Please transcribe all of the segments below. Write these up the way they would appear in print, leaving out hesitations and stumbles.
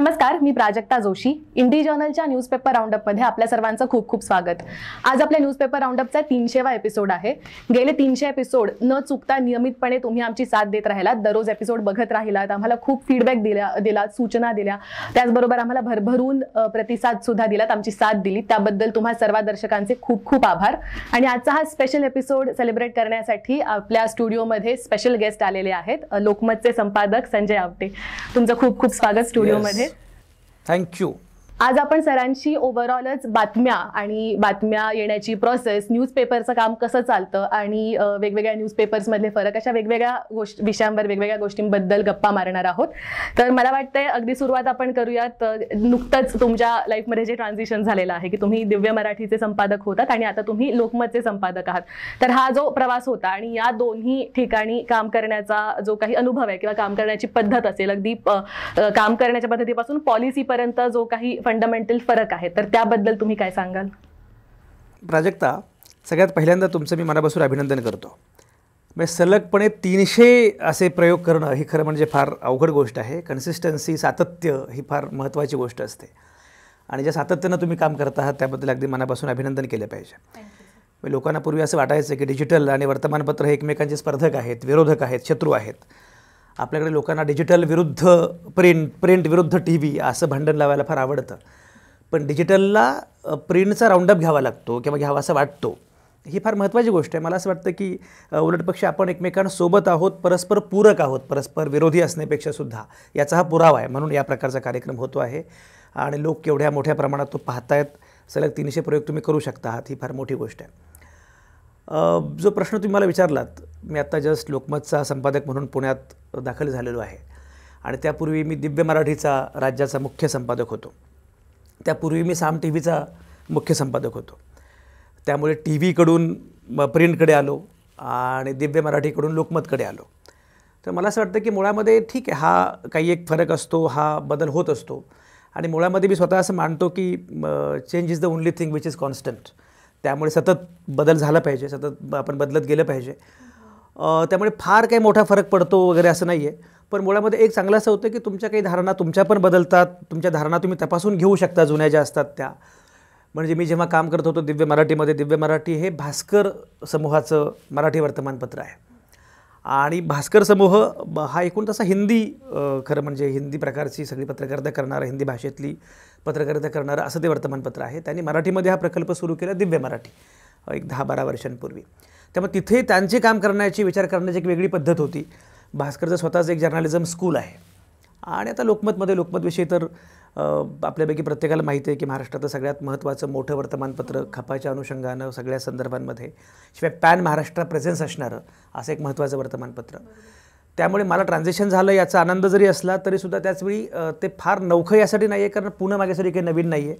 नमस्कार, मी प्रजक्ता जोशी। इंडी जर्नलच्या न्यूजपेपर राउंडअप मध्ये आपल्या सर्वांचं खूप खूप स्वागत। आज आपल्या न्यूजपेपर राउंडअपचा 300वा एपिसोड आहे। गेले 300 एपिसोड न चुकता नियमितपणे तुम्ही आमची साथ देत राहिलात, दररोज एपिसोड बघत राहिलात, आम्हाला खूप फीडबॅक दिलात, सूचना दिल्या, त्याचबरोबर आम्हाला भरभरून प्रतिसाद सुद्धा दिलात, आमची साथ दिली, त्याबद्दल तुम्हा सर्व दर्शकांचे खूप खूप आभार। आणि आजचा हा स्पेशल एपिसोड सेलिब्रेट करण्यासाठी आपल्या स्टुडिओ मध्ये स्पेशल गेस्ट आलेले आहेत, लोकमतचे संपादक संजय अवटे। तुमचं खूप खूप स्वागत स्टुडिओ मध्ये। Thank you. आज आपण सरांशी ओव्हरऑलच बातम्या येण्याची प्रोसेस, न्यूजपेपरचं काम कसं चालतं आणि वेगवेगळ्या न्यूजपेपर्स मधले फरक, अशा वेगवेगळ्या विषयांवर वेगवेगळ्या गोष्टींबद्दल गप्पा मारणार आहोत। तर मला वाटतंय अगदी सुरुवात आपण करूयात। नुकतंच तुमच्या लाईफमध्ये जे ट्रान्झिशन झालेलं आहे की तुम्ही दिव्य मराठीचे संपादक होतात आणि आता तुम्ही लोकमतचे संपादक आहात, तर हा जो प्रवास होता आणि या दोन्ही ठिकाणी काम करण्याचा जो काही अनुभव आहे किंवा काम करण्याची पद्धत असेल, अगदी काम करण्याच्या पद्धतीपासून पॉलिसीपर्यंत जो काही फंडामेंटल फरक आहे, तर त्याबद्दल तुम्ही काय सांगाल? प्राजक्ता, सगळ्यात पहिल्यांदा तुमचं मी मनापासून अभिनंदन करतो। मी सलगपणे 300 असे प्रयोग करणं ही खरं म्हणजे फार अवघड गोष्ट आहे। कन्सिस्टन्सी, सातत्य ही फार महत्त्वाची गोष्ट असते आणि ज्या सातत्यानं तुम्ही काम करत आहात त्याबद्दल अगदी मनापासून अभिनंदन केलं पाहिजे। मी लोकांना पूर्वी असं वाटायचं की डिजिटल आणि वर्तमानपत्र हे एकमेकांचे स्पर्धक आहेत, विरोधक आहेत, शत्रू आहेत। आपल्याकडे लोकांना डिजिटल विरुद्ध प्रिंट, प्रिंट विरुद्ध टी व्ही असं भांडण लावायला फार आवडतं, पण डिजिटलला प्रिंटचा राऊंडअप घ्यावा लागतो किंवा घ्यावा असं वाटतो, ही फार महत्त्वाची गोष्ट आहे। मला असं वाटतं की उलटपक्ष आपण एकमेकांसोबत आहोत, परस्पर पूरक आहोत, परस्पर विरोधी असण्यापेक्षासुद्धा, याचा हा पुरावा आहे म्हणून या प्रकारचा कार्यक्रम होतो आहे आणि लोक केवढ्या मोठ्या प्रमाणात तो पाहतायत। सलग 300 प्रयोग तुम्ही करू शकता आहात, ही फार मोठी गोष्ट आहे। जो प्रश्न तुम्ही मला विचारलात, मी आत्ता जस्ट लोकमतचा संपादक म्हणून पुण्यात दाखल झालेलो आहे आणि त्यापूर्वी मी दिव्य मराठीचा राज्याचा मुख्य संपादक होतो, त्यापूर्वी मी साम टी व्हीचा मुख्य संपादक होतो। त्यामुळे टी व्हीकडून प्रिंटकडे आलो आणि दिव्य मराठीकडून लोकमतकडे आलो। तर मला असं वाटतं की मुळामध्ये ठीक आहे, हा काही एक फरक असतो, हा बदल होत असतो आणि मुळामध्ये मी स्वतः असं मानतो की change is the only thing which is constant. त्यामुळे सतत बदल झाला पाहिजे, सतत आपण बदलत गेलं पाहिजे। त्यामुळे फार काही मोठा फरक पडतो वगैरे असं नाही आहे, पण मुळामध्ये एक चांगलं असं होतं की तुमच्या काही धारणा तुमच्या पण बदलतात, तुमच्या धारणा तुम्ही तपासून घेऊ शकता, जुन्या ज्या असतात त्या। म्हणजे मी जेव्हा काम करत होतो दिव्य मराठीमध्ये, दिव्य मराठी हे भास्कर समूहाचं मराठी वर्तमानपत्र आहे आणि भास्कर समूह हा एकूण तसा हिंदी, खरं म्हणजे हिंदी प्रकारची सगळी पत्रकारिता करणारं, हिंदी भाषेतली पत्रकारिता करणारं असं ते वर्तमानपत्र आहे। त्यांनी मराठीमध्ये हा प्रकल्प सुरू केला दिव्य मराठी एक 10-12 वर्षांपूर्वी। त्यामुळे तिथे त्यांचे काम करण्याची, विचार करण्याची एक वेगळी पद्धत होती। भास्करचं स्वतःचं एक जर्नालिझम स्कूल आहे आणि आता लोकमतमध्ये, लोकमतविषयी तर आपल्यापैकी प्रत्येकाला माहिती आहे की महाराष्ट्रातलं सगळ्यात महत्त्वाचं मोठं वर्तमानपत्र, खपाच्या अनुषंगानं सगळ्या संदर्भांमध्ये, शिवाय पॅन महाराष्ट्र प्रेझेन्स असणारं असं एक महत्त्वाचं वर्तमानपत्र। त्यामुळे मला ट्रान्झॅक्शन झालं याचा आनंद जरी असला तरीसुद्धा त्याचवेळी ते फार नवखं यासाठी नाही आहे कारण पुणे माझ्यासाठी काही नवीन नाही आहे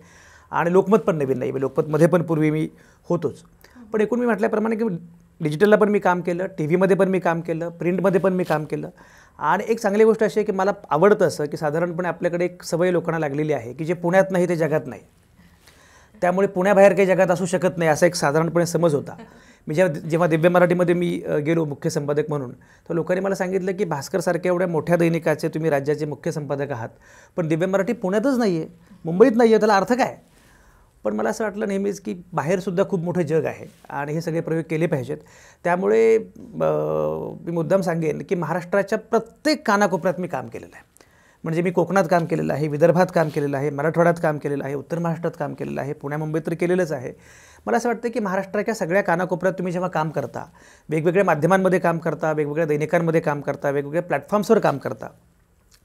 आणि लोकमत पण नवीन नाही आहे। लोकमतमध्ये पण पूर्वी मी होतोच, पण एकूण मी म्हटल्याप्रमाणे की डिजिटलला पण मी काम केलं, टी व्हीमध्ये पण मी काम केलं, प्रिंटमध्ये पण मी काम केलं आणि एक चांगली गोष्ट अशी आहे की मला आवडतं असं की साधारणपणे आपल्याकडे एक सवय लोकांना लागलेली आहे की जे पुण्यात नाही ते जगात नाही, त्यामुळे पुण्याबाहेर काही जगात असू शकत नाही असा एक साधारणपणे समज होता। मी जेव्हा दिव्य मराठीमध्ये मी गेलो मुख्य संपादक म्हणून, तर लोकांनी मला सांगितलं की भास्करसारख्या एवढ्या मोठ्या दैनिकाचे तुम्ही राज्याचे मुख्य संपादक आहात, पण दिव्य मराठी पुण्यातच नाही आहे, मुंबईत नाही आहे, त्याला अर्थ काय? पण मला असं वाटलं नेहमीच की बाहेरसुद्धा खूप मोठं जग आहे आणि हे सगळे प्रयोग केले पाहिजेत। त्यामुळे मी मुद्दाम सांगेन की महाराष्ट्राच्या प्रत्येक कानाकोपऱ्यात मी काम केलेलं आहे। म्हणजे मी कोकणात काम केलेलं आहे, विदर्भात काम केलेलं आहे, मराठवाड्यात काम केलेलं आहे, उत्तर महाराष्ट्रात काम केलेलं आहे, पुण्या मुंबईत तर केलेलंच आहे। मला असं वाटतं की महाराष्ट्राच्या सगळ्या कानाकोपऱ्यात तुम्ही जेव्हा काम करता, वेगवेगळ्या माध्यमांमध्ये काम करता, वेगवेगळ्या दैनिकांमध्ये काम करता, वेगवेगळ्या प्लॅटफॉर्म्सवर काम करता,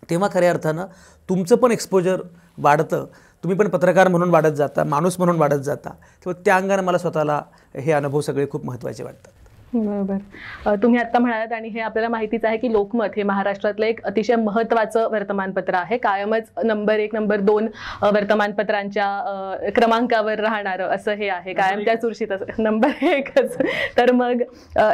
तेव्हा खऱ्या अर्थानं तुमचं पण एक्सपोजर वाढतं, तुम्ही पण पत्रकार म्हणून वाढत जाता, माणूस म्हणून वाढत जाता। तेव्हा त्या अंगाने मला स्वतःला हे अनुभव सगळे खूप महत्त्वाचे वाटतात। बरोबर, तुम्ही आत्ता म्हणालात आणि हे आपल्याला माहितीच आहे की लोकमत हे महाराष्ट्रातलं एक अतिशय महत्त्वाचं वर्तमानपत्र आहे, कायमच नंबर 1, नंबर 2 वर्तमानपत्रांच्या क्रमांकावर राहणारं असं हे आहे, कायम त्या चुरशीत नंबर 1च। तर मग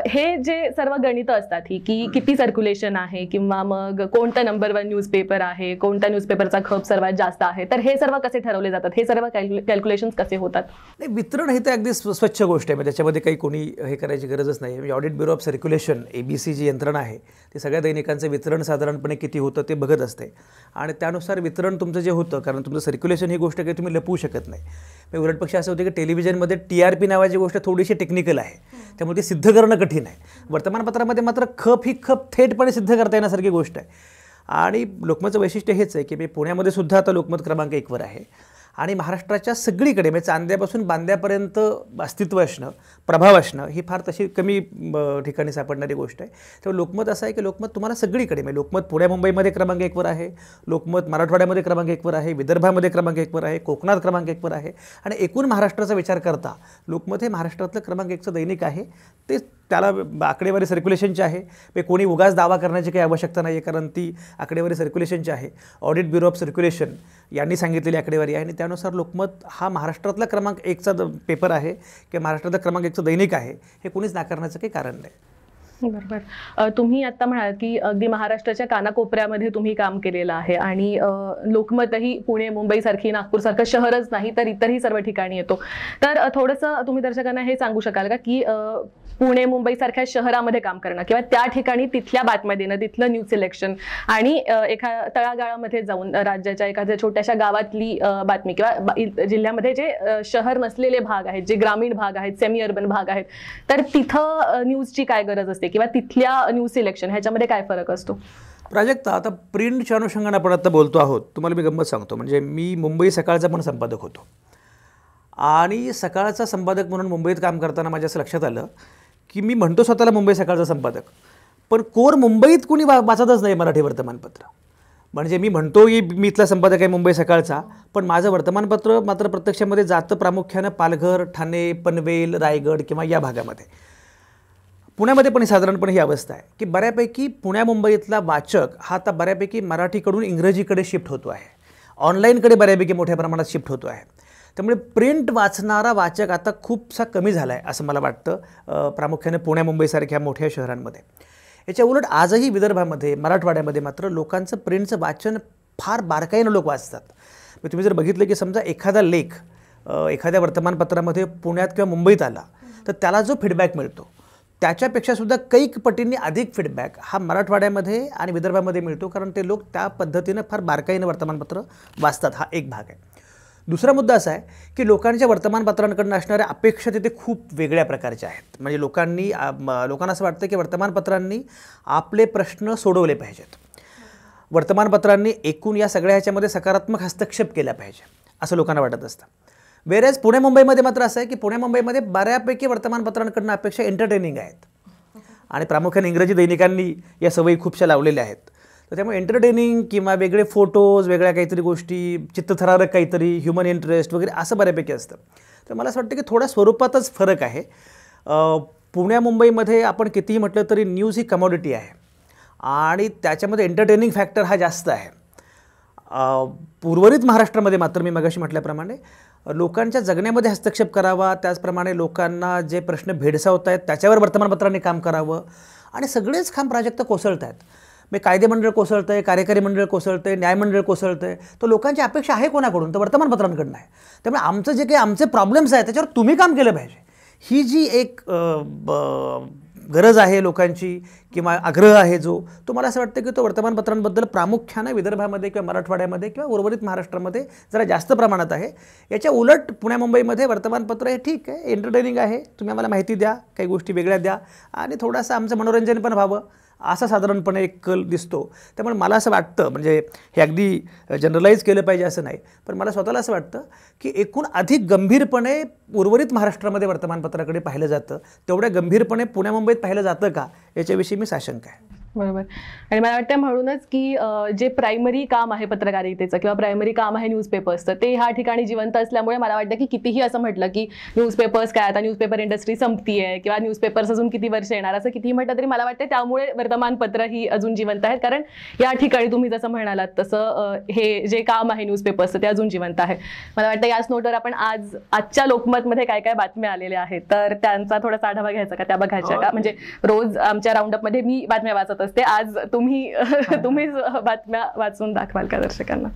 हे जे सर्व गणितं असतात ही की किती सर्क्युलेशन आहे किंवा मग कोणता नंबर 1 न्यूजपेपर आहे, कोणत्या न्यूजपेपरचा खप सर्वात जास्त आहे, तर हे सर्व कसे ठरवले जातात, हे सर्व कॅल्क्युलेशन्स कसे होतात? नाही, वितरण हे तर अगदी स्वच्छ गोष्ट आहे, त्याच्यामध्ये काही कोणी हे करायची गरजच नाही। आहे, audit bureau of circulation ABC जी यंत्रणा आहे ती सगळ्या दैनिकांचं वितरण साधारणपणे किती होतं ते बघत असते आणि त्यानुसार वितरण तुमचं जे होतं, कारण तुमचं सर्क्युलेशन ही गोष्ट काही तुम्ही लपवू शकत नाही. पण उलटपक्षा असं होतं की टेलिव्हिजनमध्ये TRP नावाची गोष्ट थोडीशी टेक्निकल आहे, त्यामुळे ती सिद्ध करणं कठीण आहे. वर्तमानपत्रामध्ये मात्र खप ही खप थेटपणे सिद्ध करता येण्यासारखी गोष्ट आहे. आणि लोकमतचं वैशिष्ट्य हेच आहे की मी पुण्यामध्ये सुद्धा आता लोकमत क्रमांक 1वर आहे आणि महाराष्ट्राच्या सगळीकडे म्हणजे चांद्यापासून बांद्यापर्यंत अस्तित्व असणं, प्रभाव असणं ही फार तशी कमी ठिकाणी सापडणारी गोष्ट आहे. तर लोकमत असं आहे की लोकमत तुम्हाला सगळीकडे म्हणजे लोकमत पुणे मुंबईमध्ये क्रमांक 1वर आहे, लोकमत मराठवाड्यामध्ये क्रमांक 1वर आहे, विदर्भामध्ये क्रमांक 1वर आहे, कोकणात क्रमांक 1वर आहे आणि एकूण महाराष्ट्राचा विचार करता लोकमत हे महाराष्ट्रातलं क्रमांक 1चं दैनिक आहे. ते त्याला आकडेवारी सर्क्युलेशनची आहे, म्हणजे कोणी उगाच दावा करण्याची काही आवश्यकता नाही आहे, कारण ती आकडेवारी सर्क्युलेशनची आहे. ऑडिट ब्युरो ऑफ सर्क्युलेशन यांनी सांगितलेली आकडेवारी आहे आणि त्यानुसार लोकमत हा महाराष्ट्रातला क्रमांक 1चा पेपर आहे किंवा महाराष्ट्रातला क्रमांक 1चं दैनिक आहे हे कोणीच नाकारण्याचं काही कारण नाही. बरोबर. तुम्ही आता म्हणाल की अगदी महाराष्ट्राच्या कानाकोपऱ्यामध्ये तुम्ही काम केलेलं आहे आणि लोकमतही पुणे मुंबईसारखी नागपूरसारखं शहरच नाही तर इतरही सर्व ठिकाणी येतो. तर थोडंसं तुम्ही दर्शकांना हे सांगू शकाल का की पुणे मुंबईसारख्या शहरामध्ये काम करणं किंवा त्या ठिकाणी तिथल्या बातम्या देणं, तिथलं न्यूज सिलेक्शन आणि एका तळागाळामध्ये जाऊन राज्याच्या एखाद्या छोट्याशा गावातली बातमी किंवा जिल्ह्यामध्ये जे शहर नसलेले भाग आहेत, जे ग्रामीण भाग आहेत, सेमी अर्बन भाग आहेत, तर तिथं न्यूजची काय गरज असते किंवा तिथल्या न्यूज सिलेक्शन ह्याच्यामध्ये काय फरक असतो? प्राजक्ता, आता प्रिंटच्या अनुषंगाने आपण आता बोलतो आहोत. तुम्हाला मी गंमत सांगतो, म्हणजे मी मुंबई सकाळचा पण संपादक होतो आणि सकाळचा संपादक म्हणून मुंबईत काम करताना माझ्या असं लक्षात आलं की मी म्हणतो स्वतःला मुंबई सकाळचा संपादक, पण कोर मुंबईत कुणी वाचतच नाही मराठी वर्तमानपत्र. म्हणजे मी म्हणतो की मी इथला संपादक आहे मुंबई सकाळचा, पण माझं वर्तमानपत्र मात्र प्रत्यक्षामध्ये जातं प्रामुख्यानं पालघर, ठाणे, पनवेल, रायगड किंवा या भागामध्ये. पुण्यामध्ये पण साधारणपणे ही अवस्था आहे की बऱ्यापैकी पुण्या मुंबईतला वाचक हा आता बऱ्यापैकी मराठीकडून इंग्रजीकडे शिफ्ट होतो आहे, ऑनलाईनकडे बऱ्यापैकी मोठ्या प्रमाणात शिफ्ट होतो आहे. त्यामुळे प्रिंट वाचणारा वाचक आता खूपसा कमी झाला आहे असं मला वाटतं, प्रामुख्याने पुण्या मुंबईसारख्या मोठ्या शहरांमध्ये. याच्या उलट आजही विदर्भामध्ये, मराठवाड्यामध्ये मात्र लोकांचं प्रिंटचं वाचन फार बारकाईनं लोक वाचतात. मग तुम्ही जर बघितलं की समजा एखादा लेख एखाद्या वर्तमानपत्रामध्ये पुण्यात किंवा मुंबईत आला तर त्याला जो फीडबॅक मिळतो त्याच्यापेक्षासुद्धा कैक पटींनी अधिक फीडबॅक हा मराठवाड्यामध्ये आणि विदर्भामध्ये मिळतो, कारण ते लोक त्या पद्धतीनं फार बारकाईनं वर्तमानपत्र वाचतात. हा एक भाग आहे. दुसरा मुद्दा असा आहे की लोकांच्या वर्तमानपत्रांकडून असणाऱ्या अपेक्षा तिथे खूप वेगळ्या प्रकारच्या आहेत. म्हणजे लोकांना असं वाटतं की वर्तमानपत्रांनी आपले प्रश्न सोडवले पाहिजेत, वर्तमानपत्रांनी एकूण या सगळ्या ह्याच्यामध्ये सकारात्मक हस्तक्षेप केला पाहिजे असं लोकांना वाटत असतं. वेरेज पुणे मुंबईमध्ये मात्र असं आहे की पुणे मुंबईमध्ये बऱ्यापैकी वर्तमानपत्रांकडून अपेक्षा एंटरटेनिंग आहेत आणि प्रामुख्याने इंग्रजी दैनिकांनी या सवयी खूपशा लावलेल्या आहेत. तर त्यामुळे एंटरटेनिंग किंवा वेगळे फोटोज, वेगळ्या काहीतरी गोष्टी, चित्तथरारक काहीतरी, ह्युमन इंटरेस्ट वगैरे असं बऱ्यापैकी असतं. तर मला असं वाटतं की थोडा स्वरूपातच फरक आहे. पुण्या मुंबईमध्ये आपण कितीही म्हटलं तरी न्यूज ही कमॉडिटी आहे आणि त्याच्यामध्ये एंटरटेनिंग फॅक्टर हा जास्त आहे. उर्वरित महाराष्ट्रामध्ये मात्र मी मगाशी म्हटल्याप्रमाणे लोकांच्या जगण्यामध्ये हस्तक्षेप करावा, त्याचप्रमाणे लोकांना जे प्रश्न भेडसावत आहेत त्याच्यावर वर्तमानपत्रांनी काम करावं. आणि सगळेच काम प्राजक्त कोसळत आहेत. म्हणजे कायदेमंडळ कोसळतं आहे, कार्यकारी मंडळ कोसळतं आहे, न्यायमंडळ कोसळतं आहे. तर लोकांची अपेक्षा आहे कोणाकडून? तर वर्तमानपत्रांकडून आहे. त्यामुळे आमचं जे काही आमचे प्रॉब्लेम्स आहेत त्याच्यावर तुम्ही काम केलं पाहिजे ही जी एक गरज आहे लोकांची किंवा आग्रह आहे तो मला असं वाटतं की तो वर्तमानपत्रांबद्दल प्रामुख्याने विदर्भामध्ये किंवा मराठवाड्यामध्ये किंवा उर्वरित महाराष्ट्रामध्ये जरा जास्त प्रमाणात आहे. याच्या उलट पुण्या मुंबईमध्ये वर्तमानपत्र हे ठीक आहे, एंटरटेनिंग आहे, तुम्ही आम्हाला माहिती द्या, काही गोष्टी वेगळ्या द्या आणि थोडंसं आमचं मनोरंजन पण व्हावं असा साधारणपणे एक कल दिसतो. त्यामुळे मला असं वाटतं, म्हणजे हे अगदी जनरलाइज केलं पाहिजे असं नाही, पण मला स्वतःला असं वाटतं की एकूण अधिक गंभीरपणे उर्वरित महाराष्ट्रामध्ये वर्तमानपत्राकडे पाहिलं जातं तेवढ्या गंभीरपणे पुण्या मुंबईत पाहिलं जातं का याच्याविषयी मी साशंक आहे. बरोबर. आणि मला वाटतं म्हणूनच की जे प्रायमरी काम आहे पत्रकारितेचं किंवा प्रायमरी काम आहे न्यूजपेपर्सचं ते ह्या ठिकाणी जिवंत असल्यामुळे मला वाटतं की कितीही असं म्हटलं की न्यूजपेपर्स काय आता न्यूजपेपर इंडस्ट्री संपती आहे किंवा न्यूजपेपर्स अजून किती वर्ष येणार असं कितीही म्हटलं तरी मला वाटतं त्यामुळे वर्तमानपत्र ही अजून जिवंत आहेत, कारण या ठिकाणी तुम्ही जसं म्हणालात तसं हे जे काम आहे न्यूजपेपर्सचं ते अजून जिवंत आहे. मला वाटतं याच नोटवर आपण आजच्या लोकमतमध्ये काय काय बातम्या आलेल्या आहेत तर त्यांचा थोडासा आढावा घ्यायचा का, त्या बघायच्या का? म्हणजे रोज आमच्या राऊंडअपमध्ये मी बातम्या वाचत असते, आज तुम्ही बातम्या वाचून दाखवाल का दर्शकांना?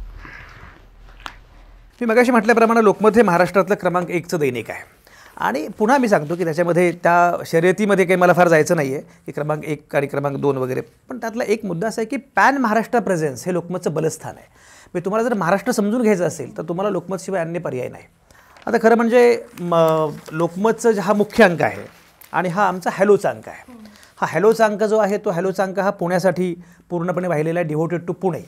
मी मगाशी म्हटल्याप्रमाणे लोकमत हे महाराष्ट्रातलं क्रमांक 1चं दैनिक आहे आणि पुन्हा मी सांगतो की त्याच्यामध्ये त्या शर्यतीमध्ये काही मला फार जायचं नाहीये की क्रमांक 1 आणि क्रमांक 2 वगैरे, पण त्यातला एक मुद्दा असा आहे की पॅन महाराष्ट्र प्रेझेन्स हे लोकमतचं बलस्थान आहे. म्हणजे तुम्हाला जर महाराष्ट्र समजून घ्यायचं असेल तर तुम्हाला लोकमतशिवाय अन्य पर्याय नाही. आता खरं म्हणजे लोकमतचं हा मुख्य अंक आहे आणि हा आमचा हॅलोचा अंक आहे. हा हॅलोचा अंक जो आहे तो हॅलोचा अंक हा पुण्यासाठी पूर्णपणे वाहिलेला आहे, डिव्होटेड टू पुणे.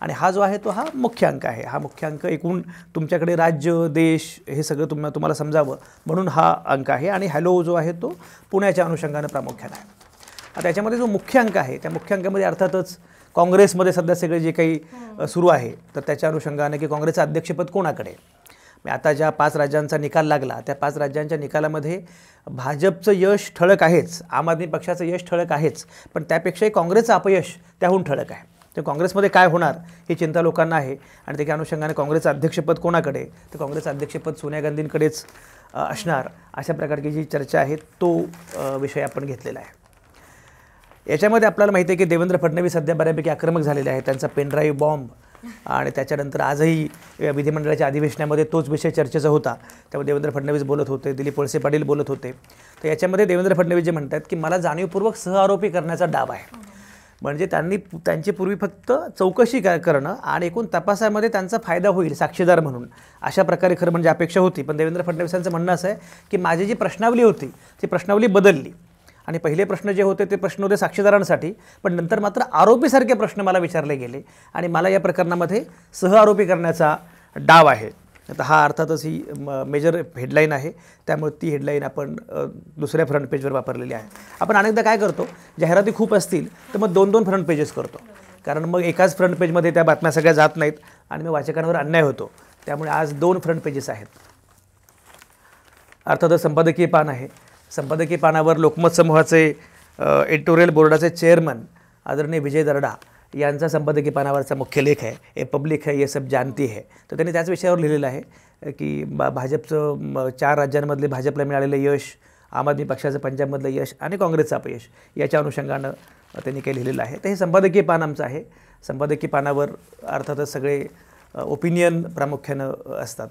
आणि हा जो आहे तो हा मुख्य अंक आहे. हा मुख्य अंक एकूण तुमच्याकडे राज्य देश हे सगळं तुम्हाला समजावं म्हणून हा अंक आहे. आणि हॅलो जो आहे तो पुण्याच्या अनुषंगाने प्रामुख्याने आहे. आता त्याच्यामध्ये जो मुख्य अंक आहे त्या मुख्य अंकामध्ये अर्थातच काँग्रेसमध्ये सध्या सगळे जे काही सुरू आहे तर त्याच्या अनुषंगाने की काँग्रेसचं अध्यक्षपद कोणाकडे. आता ज्या 5 राज्यांचा निकाल लागला त्या 5 राज्यांच्या निकालामध्ये भाजपचं यश ठळक आहेच, आम आदमी पक्षाचं यश ठळक आहेच, पण त्यापेक्षाही काँग्रेसचं अपयश त्याहून ठळक आहे. तर काँग्रेसमध्ये काय होणार ही चिंता लोकांना आहे. आणि त्याच्या अनुषंगाने काँग्रेसचं अध्यक्षपद कोणाकडे, तर काँग्रेसचं अध्यक्षपद सोनिया गांधींकडेच असणार अशा प्रकारची जी चर्चा आहे तो विषय आपण घेतलेला आहे. याच्यामध्ये आपल्याला माहिती आहे की देवेंद्र फडणवीस सध्या बऱ्यापैकी आक्रमक झालेले आहेत. त्यांचा पेनड्राईव्ह बॉम्ब आणि त्याच्यानंतर आजही विधिमंडळाच्या अधिवेशनामध्ये तोच विषय चर्चेचा होता. त्यामुळे देवेंद्र फडणवीस बोलत होते, दिलीप वळसे पाटील बोलत होते. तर याच्यामध्ये देवेंद्र फडणवीस जे म्हणतात की मला जाणीवपूर्वक सहआरोपी करण्याचा डाव आहे. म्हणजे त्यांची पूर्वी फक्त चौकशी करणं आणि एकूण तपासामध्ये त्यांचा फायदा होईल साक्षीदार म्हणून अशा प्रकारे खरं म्हणजे अपेक्षा होती. पण देवेंद्र फडणवीसांचं म्हणणं असं आहे की माझी जी प्रश्नावली होती ती प्रश्नावली बदलली आणि पहिले प्रश्न जे होते ते प्रश्न होते साक्षीदारांसाठी, पण नंतर मात्र आरोपीसारखे प्रश्न मला विचारले गेले आणि मला या प्रकरणामध्ये सहआरोपी करण्याचा डाव आहे. आता हा अर्थातच ही मेजर हेडलाईन आहे, त्यामुळे ती हेडलाईन आपण दुसऱ्या फ्रंट पेजवर वापरलेली आहे. आपण अनेकदा काय करतो, जाहिराती खूप असतील तर मग 2-2 फ्रंट पेजेस करतो, कारण मग एकाच फ्रंट पेजमध्ये त्या बातम्या सगळ्या जात नाहीत आणि मग वाचकांवर अन्याय होतो. त्यामुळे आज 2 फ्रंट पेजेस आहेत. अर्थातच संपादकीय पान आहे. संपादकीय पानावर लोकमत समूहाचे एडिटोरियल बोर्डाचे चेअरमन आदरणीय विजय दरडा यांचा संपादकीय पानावरचा मुख्य लेख आहे, ए पब्लिक है ये सब जानती है. तर त्यांनी त्याच विषयावर लिहिलेलं आहे की भाजपचं 4 राज्यांमधले भाजपला मिळालेलं यश, आम आदमी पक्षाचं पंजाबमधलं यश आणि काँग्रेसचं अपयश याच्या अनुषंगानं त्यांनी काही लिहिलेलं आहे. तर हे संपादकीय पान आमचं आहे. संपादकीय पानावर अर्थातच सगळे ओपिनियन प्रामुख्यानं असतात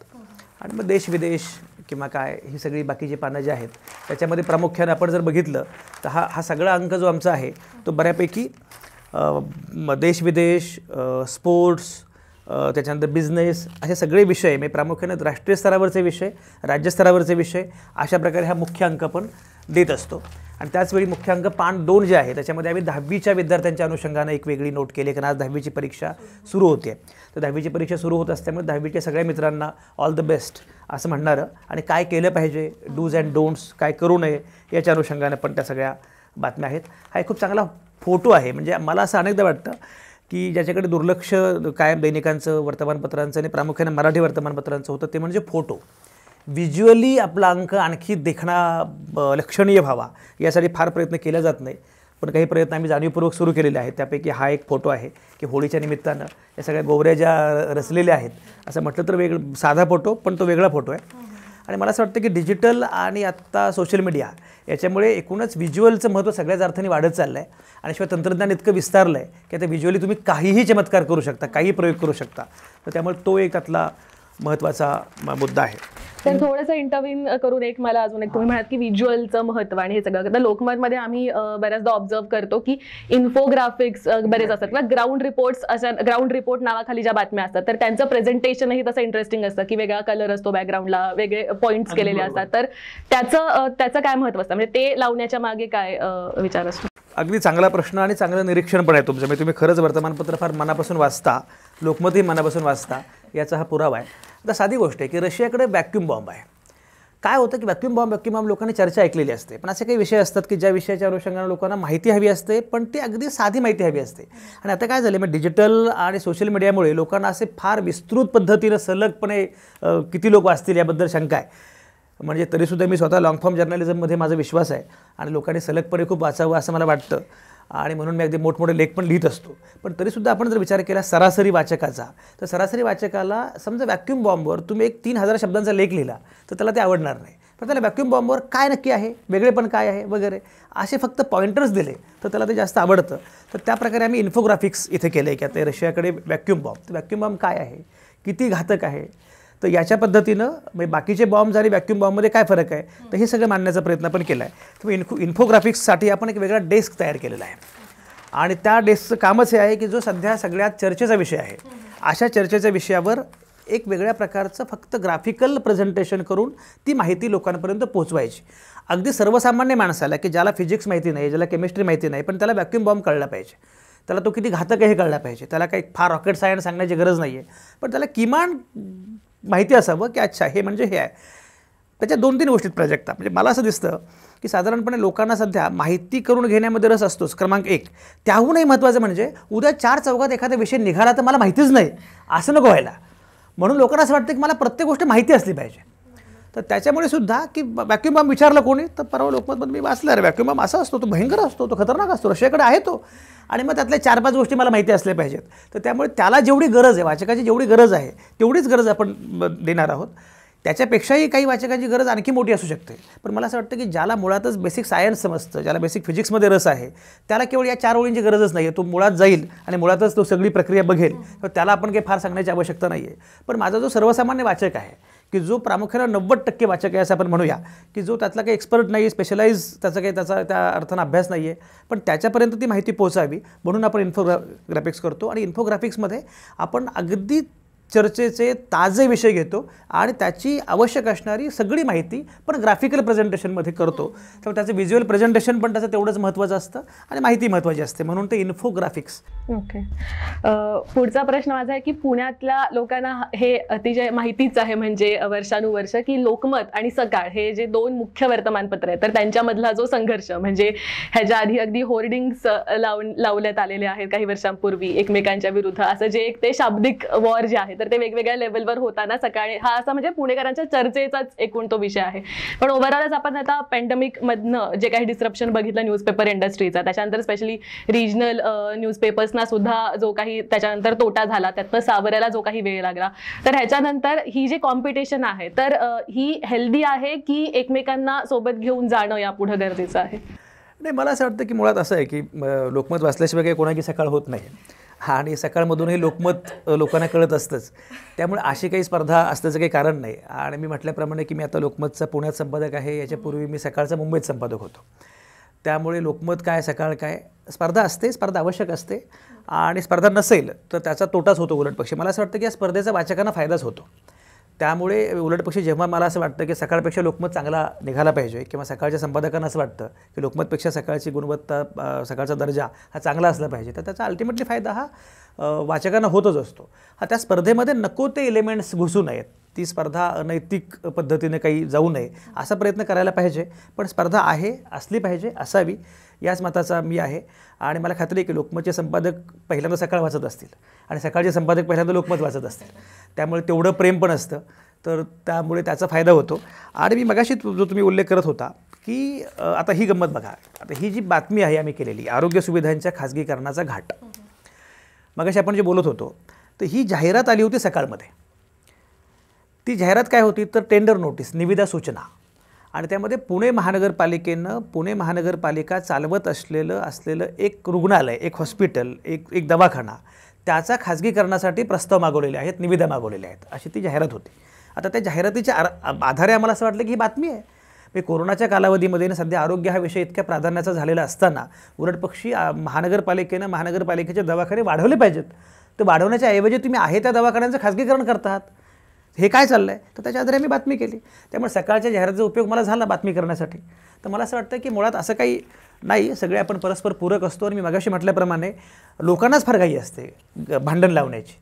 आणि मग देश विदेश किंवा काय ही सगळी बाकीची पानं जी आहेत त्याच्यामध्ये प्रामुख्याने आपण जर बघितलं तर हा सगळा अंक जो आमचा आहे तो बऱ्यापैकी देश विदेश, स्पोर्ट्स, त्याच्यानंतर बिझनेस असे सगळे विषय मी प्रामुख्याने राष्ट्रीय स्तरावरचे विषय, राज्यस्तरावरचे विषय अशा प्रकारे हा मुख्य अंक आपण देत असतो. आणि त्याचवेळी मुख्य अंक पान 2 जे आहे त्याच्यामध्ये आम्ही 10वीच्या विद्यार्थ्यांच्या अनुषंगाने एक वेगळी नोट केली, कारण आज 10वीची परीक्षा सुरू होते. तर 10वीची परीक्षा सुरू होत असल्यामुळे 10वीच्या सगळ्या मित्रांना ऑल द बेस्ट असं म्हणणारं आणि काय केलं पाहिजे, डूज अँड डोंट्स, काय करू नये याच्या अनुषंगाने पण त्या सगळ्या बातम्या आहेत. हा एक खूप चांगला फोटो आहे. म्हणजे मला असं अनेकदा वाटतं की ज्याच्याकडे दुर्लक्ष कायम दैनिकांचं, वर्तमानपत्रांचं आणि प्रामुख्याने मराठी वर्तमानपत्रांचं होतं ते म्हणजे फोटो. व्हिज्युअली आपला अंक आणखी देखणा, लक्षणीय व्हावा यासाठी फार प्रयत्न केला जात नाही, पण काही प्रयत्न आम्ही जाणीवपूर्वक सुरू केलेले आहेत. त्यापैकी हा एक फोटो आहे की होळीच्या निमित्तानं या सगळ्या गोवऱ्या ज्या रचलेल्या आहेत असं म्हटलं तर वेगळं, साधा फोटो पण तो वेगळा फोटो आहे. आणि मला असं वाटतं की डिजिटल आणि आत्ता सोशल मीडिया याच्यामुळे एकूणच व्हिज्युअलचं महत्त्व सगळ्याच अर्थाने वाढत चाललं आहे. आणि शिवाय तंत्रज्ञान इतकं विस्तारलं आहे की आता व्हिज्युअली तुम्ही काहीही चमत्कार करू शकता, काही प्रयोग करू शकता. तर त्यामुळे तो एक त्यातला महत्त्वाचा मुद्दा आहे. तर थोडंसं इंटरव्ह्यू करून एक मला अजून एक तुम्ही म्हणाल की व्हिज्युअलचं महत्त्व आणि हे सगळं आता लोकमतमध्ये आम्ही बऱ्याचदा ऑब्झर्व करतो की इन्फोग्राफिक्स बरेच असतात किंवा ग्राउंड रिपोर्ट्स, अशा ग्राउंड रिपोर्ट नावाखाली ज्या बातम्या असतात तर त्यांचं प्रेझेंटेशनही तसं इंटरेस्टिंग असतं की वेगळा कलर असतो बॅकग्राऊंडला, वेगळे पॉईंट्स केलेले असतात. तर त्याचं काय महत्त्व असतं, म्हणजे ते लावण्याच्या मागे काय विचार असतो? अगदी चांगला प्रश्न आणि चांगलं निरीक्षण पण आहे तुमचं. म्हणजे तुम्ही खरंच वर्तमानपत्र फार मनापासून वाचता, लोकमतही मनापासून वाचता याचा हा पुरावा आहे. आता साधी गोष्ट आहे की रशियाकडे व्हॅक्यूम बॉम्ब आहे. काय होतं की व्हॅक्यूम बॉम्ब लोकांनी चर्चा ऐकलेली असते, पण असे काही विषय असतात की ज्या विषयाच्या अनुषंगाने लोकांना माहिती हवी असते, पण ती अगदी साधी माहिती हवी असते. आणि आता काय झालं, मग डिजिटल आणि सोशल मीडियामुळे लोकांना असे फार विस्तृत पद्धतीनं सलगपणे किती लोक वाचतील याबद्दल शंका आहे. म्हणजे तरीसुद्धा मी स्वतः लॉंग फॉर्म जर्नलिझममध्ये माझा विश्वास आहे आणि लोकांनी सलगपणे खूप वाचावं असं मला वाटतं आणि म्हणून मी अगदी मोठमोठे लेख पण लिहित असतो. पण तरीसुद्धा आपण जर विचार केला सरासरी वाचकाचा, तर सरासरी वाचकाला समजा व्हॅक्यूम बॉम्बवर तुम्ही एक 3000 शब्दांचा लेख लिहिला तर त्याला ते आवडणार नाही. पण त्याला व्हॅक्यूम बॉम्बवर काय नक्की आहे, वेगळेपण काय आहे वगैरे असे फक्त पॉइंटर्स दिले तर त्याला ते जास्त आवडतं. तर त्याप्रकारे आम्ही इन्फोग्राफिक्स इथे केलं आहे की आता रशियाकडे व्हॅक्यूम बॉम्ब. तर व्हॅक्यूम बॉम्ब काय आहे, किती घातक आहे, तर याच्या पद्धतीने म्हणजे बाकीचे बॉम्ब्स आणि व्हॅक्यूम बॉम्ब मध्ये काय फरक आहे तर हे सगळं मांडण्याचा प्रयत्न पण केलाय। त्यामुळे इन्फोग्राफिक्स साठी आपण एक वेगळा डेस्क तयार केलेला आहे आणि त्या डेस्कचं कामच हे आहे की जो सध्या सगळ्यात चर्चेचा विषय आहे अशा चर्चेच्या विषयावर एक वेगळ्या प्रकारचं फक्त ग्राफिकल प्रेझेंटेशन करून ती माहिती लोकांपर्यंत पोहोचवायची। अगदी सर्वसामान्य माणसाला की ज्याला फिजिक्स माहिती नाही, ज्याला केमिस्ट्री माहिती नाही, पण त्याला व्हॅक्यूम बॉम्ब कळला पाहिजे, त्याला तो किती घातक आहे हे कळला पाहिजे, त्याला काही फार रॉकेट सायन्स सांगण्याची गरज नाही आहे, पण त्याला किमान माहिती असावं की अच्छा हे म्हणजे हे आहे। त्याच्या दोन तीन गोष्टीत प्रजक्ता म्हणजे मला असं दिसतं की साधारणपणे लोकांना सध्या माहिती करून घेण्यामध्ये रस असतोच क्रमांक एक, त्याहूनही महत्त्वाचं म्हणजे उद्या चार चौघात एखादा विषय निघाला तर मला माहितीच नाही असं नको व्हायला, म्हणून लोकांना असं वाटतं की मला प्रत्येक गोष्ट माहिती असली पाहिजे। तर त्याच्यामुळे सुद्धा की व्हॅक्यूम बॉम्ब विचारलं कोणी तर परवा लोकमतमध्ये मी वाचलं रे व्हॅक्यूम बॉम्ब असा असतो, तो भयंकर असतो, तो खतरनाक असतो, रशियाकडे आहे तो, आणि मग त्यातल्या चार पाच गोष्टी मला माहिती असल्या पाहिजेत। तर त्यामुळे त्याला जेवढी गरज आहे, वाचकाची जेवढी गरज आहे तेवढीच गरज आपण देणार आहोत, त्याच्यापेक्षाही काही वाचकाची गरज आणखी मोठी असू शकते। पण मला असं वाटतं की ज्याला मुळातच बेसिक सायन्स समजतं, ज्याला बेसिक फिजिक्समध्ये रस आहे, त्याला केवळ या चार ओळींची गरजच नाही आहे, तो मुळात जाईल आणि मुळातच तो सगळी प्रक्रिया बघेल, तर त्याला आपण काही फार सांगण्याची आवश्यकता नाही आहे। पण माझा जो सर्वसामान्य वाचक आहे की जो प्रामुख्याने 90% वाचक आहे असं आपण म्हणूया की जो त्यातला काही एक्सपर्ट नाही, स्पेशलाइज त्याचा काही त्याचा त्या अर्थानं अभ्यास नाही आहे, पण त्याच्यापर्यंत ती माहिती पोहोचावी म्हणून आपण इन्फोग्राफिक्स करतो। आणि इन्फोग्राफिक्समध्ये आपण अगदी चर्चेचे ताजे विषय घेतो आणि त्याची आवश्यक असणारी सगळी माहिती पण ग्राफिकल प्रेझेंटेशनमध्ये करतो, तर त्याचं व्हिज्युअल प्रेझेंटेशन पण त्याचं तेवढंच महत्त्वाचं असतं आणि माहिती महत्त्वाची असते, म्हणून ते इन्फोग्राफिक्स। ओके, पुढचा प्रश्न माझा आहे की पुण्यातल्या लोकांना हे अतिशय माहितीच आहे म्हणजे वर्षानुवर्ष की लोकमत आणि सकाळ हे जे दोन मुख्य वर्तमानपत्र आहेत तर त्यांच्यामधला जो संघर्ष म्हणजे ह्याच्या आधी अगदी होर्डिंग्स लावण्यात आलेले आहेत काही वर्षांपूर्वी एकमेकांच्या विरुद्ध, असं जे एक ते शाब्दिक वॉर जे आहे तर ते वेगवेगळ्या लेवलवर होताना सकाळी हा असा म्हणजे पुणेकरांच्या चर्चेचाच एकूण तो विषय आहे। पण ओव्हरऑलच आपण आता पॅन्डेमिकमधनं जे काही डिस्ट्रप्शन बघितलं न्यूजपेपर इंडस्ट्रीचा, त्याच्यानंतर स्पेशली रिजनल न्यूजपेपर्सना सुद्धा जो काही त्याच्यानंतर तोटा झाला, त्यातनं सावरायला जो काही वेळ लागला, तर ह्याच्यानंतर ही जे कॉम्पिटिशन आहे तर ही हेल्दी आहे की एकमेकांना सोबत घेऊन जाणं यापुढे गरजेचं आहे? नाही, मला असं वाटतं की मुळात असं आहे की लोकमत वाचल्याशिवाय काही कोणाची सकाळ होत नाही आणि सकाळमधूनही लोकमत लोकांना कळत असतंच, त्यामुळे अशी काही स्पर्धा असल्याचं काही कारण नाही। आणि मी म्हटल्याप्रमाणे की मी आता लोकमतचा पुण्यात संपादक आहे, याच्यापूर्वी मी सकाळचा मुंबईत संपादक होतो, त्यामुळे लोकमत काय सकाळ काय स्पर्धा असते, स्पर्धा आवश्यक असते आणि स्पर्धा नसेल तर त्याचा तोटाच होतो उलटपक्षी। मला असं वाटतं की या स्पर्धेचा वाचकांना फायदाच होतो, त्यामुळे उलटपक्षी जेव्हा मला असं वाटतं की सकाळपेक्षा लोकमत चांगला निघाला पाहिजे किंवा सकाळच्या संपादकांना असं वाटतं की लोकमतपेक्षा सकाळची गुणवत्ता, सकाळचा दर्जा हा चांगला असला पाहिजे, तर त्याचा अल्टिमेटली फायदा हा वाचकांना होतच असतो। हा त्या स्पर्धेमध्ये नको ते एलिमेंट्स घुसू नयेत, ती स्पर्धा अनैतिक पद्धतीने काही जाऊ नये असा प्रयत्न करायला पाहिजे, पण स्पर्धा आहे, असली पाहिजे, असावी, याच मताचा मी आहे। आणि मला खात्री आहे की लोकमतचे संपादक पहिल्यांदा सकाळ वाचत असतील आणि सकाळचे संपादक पहिल्यांदा लोकमत वाचत असतील, त्यामुळे तेवढं प्रेम पण असतं, तर त्यामुळे त्याचा फायदा होतो। आणि मी मगाशी जो तुम्ही उल्लेख करत होता की आता ही गंमत बघा, आता ही जी बातमी आहे आम्ही केलेली आरोग्य सुविधांच्या खाजगीकरणाचा घाट, मगाशी आपण जे बोलत होतो तर ही जाहिरात आली होती सकाळमध्ये, ती जाहिरात काय होती तर टेंडर नोटीस, निविदा सूचना, आणि त्यामध्ये पुणे महानगरपालिकेनं पुणे महानगरपालिका चालवत असलेलं एक रुग्णालय, एक हॉस्पिटल, एक दवाखाना त्याचा खाजगीकरणासाठी प्रस्ताव मागवलेले आहेत, निविदा मागवलेल्या आहेत, अशी ती जाहिरात होती। आता त्या जाहिरातीच्या आधारे आम्हाला असं वाटलं की ही बातमी आहे, म्हणजे कोरोनाच्या कालावधीमध्ये सध्या आरोग्य हा विषय इतक्या प्राधान्याचा झालेला असताना उलटपक्षी महानगरपालिकेनं महानगरपालिकेचे दवाखाने वाढवले पाहिजेत, तर वाढवण्याच्या ऐवजी तुम्ही आहे त्या दवाखान्यांचं खाजगीकरण करत आहात, हे काय चाललं आहे, तर त्याच्या आधारे मी बातमी केली, त्यामुळे सकाळच्या जाहिरातीचा उपयोग मला झाला बातमी करण्यासाठी। तर मला असं वाटतं की मुळात असं काही नाही, सगळे आपण परस्पर पूरक असतो आणि मी मगाशी म्हटल्याप्रमाणे लोकांनाच फार घाई असते भांडण लावण्याची,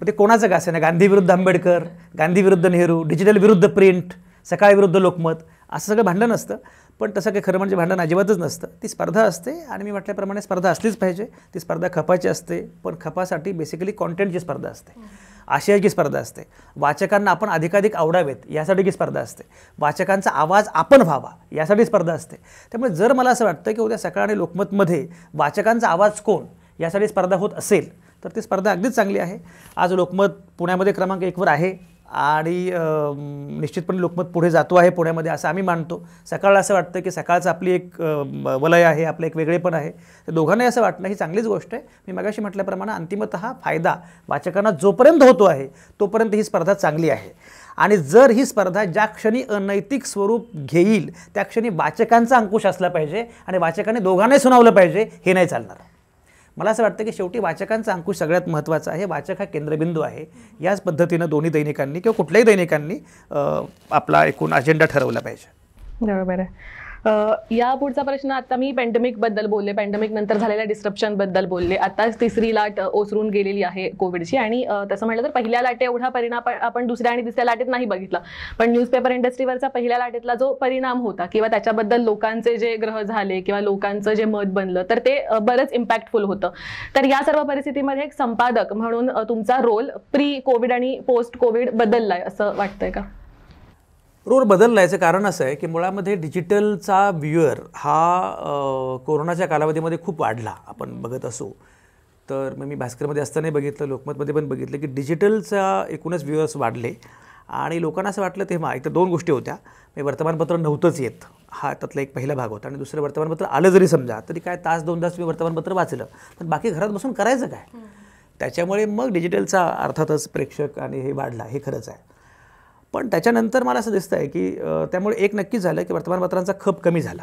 पण ते कोणाचं घास आहे ना, गांधी विरुद्ध आंबेडकर, गांधी विरुद्ध नेहरू, डिजिटल विरुद्ध प्रिंट, सकाळ विरुद्ध लोकमत, असं सगळं भांडण असतं, पण तसं काही खरं म्हणजे भांडण अजिबातच नसतं, ती स्पर्धा असते। आणि मी म्हटल्याप्रमाणे स्पर्धा असलीच पाहिजे, ती स्पर्धा खपाची असते, पण खपासाठी बेसिकली कॉन्टेंटची स्पर्धा असते, आशयाची स्पर्धा असते, वाचकांना आपण अधिकाधिक आवडावेत यासाठीची स्पर्धा असते, वाचकांचा आवाज आपण व्हावा यासाठी स्पर्धा असते। त्यामुळे जर मला असं वाटतं की उद्या सकाळ आणि लोकमतमध्ये वाचकांचा आवाज कोण यासाठी स्पर्धा होत असेल तर ती स्पर्धा अगदीच चांगली आहे। आज लोकमत पुण्यामध्ये क्रमांक 1 वर आहे आणि निश्चितपणे लोकमत पुढे जातो आहे पुण्यामध्ये असं आम्ही मानतो। सकाळला असं वाटतं की सकाळचं आपली एक वलय आहे, आपलं एक वेगळेपण आहे, तर दोघांनाही असं वाटणं ही चांगलीच गोष्ट आहे। मी मगाशी म्हटल्याप्रमाणे अंतिमतः फायदा वाचकांना जोपर्यंत होतो आहे तोपर्यंत ही स्पर्धा चांगली आहे। आणि जर ही स्पर्धा ज्या क्षणी अनैतिक स्वरूप घेईल त्या क्षणी वाचकांचा अंकुश असला पाहिजे आणि वाचकांनी दोघांनाही सुनावलं पाहिजे, हे नाही चालणार। मला असं वाटतं की शेवटी वाचकांचा अंकुश सगळ्यात महत्त्वाचा आहे, वाचक हा केंद्रबिंदू आहे। याच पद्धतीनं दोन्ही दैनिकांनी किंवा कुठल्याही दैनिकांनी आपला एकूण अजेंडा ठरवला पाहिजे। बरोबर आहे। या पुढचा प्रश्न, आता मी पॅन्डेमिकबद्दल बोलले, पॅन्डेमिक नंतर झालेल्या डिस्ट्रप्शनबद्दल बोलले, आताच तिसरी लाट ओसरून गेलेली आहे कोविडची आणि तसं म्हटलं तर पहिल्या लाटे एवढा परिणाम आपण दुसऱ्या आणि तिसऱ्या लाटेत नाही बघितला, पण न्यूजपेपर इंडस्ट्रीवरचा पहिल्या लाटेतला जो परिणाम होता किंवा त्याच्याबद्दल लोकांचे जे ग्रह झाले किंवा लोकांचं जे मत बनलं तर ते बरंच इम्पॅक्टफुल होतं। तर या सर्व परिस्थितीमध्ये एक संपादक म्हणून तुमचा रोल प्री कोविड आणि पोस्ट कोविड बदललाय असं वाटतंय का? रोल बदलण्याचं कारण असं आहे की मुळामध्ये डिजिटलचा व्ह्युअर हा कोरोनाच्या कालावधीमध्ये खूप वाढला आपण बघत असू। तर मी भास्करमध्ये असतानाही बघितलं, लोकमतमध्ये पण बघितलं की डिजिटलचा एकूणच व्ह्युअर्स वाढले आणि लोकांना असं वाटलं तेव्हा एक तर दोन गोष्टी होत्या, म्हणजे वर्तमानपत्र नव्हतंच येत हा त्यातला एक पहिला भाग होता आणि दुसरं वर्तमानपत्र आलं जरी समजा तरी काय तास दोन तास मी वर्तमानपत्र वाचलं पण बाकी घरात बसून करायचं काय, त्याच्यामुळे मग डिजिटलचा अर्थातच प्रेक्षक आणि हे वाढला, हे खरंच आहे। पण त्याच्यानंतर मला असं दिसतं आहे की त्यामुळे एक नक्की झालं की वर्तमानपत्रांचा खप कमी झाला।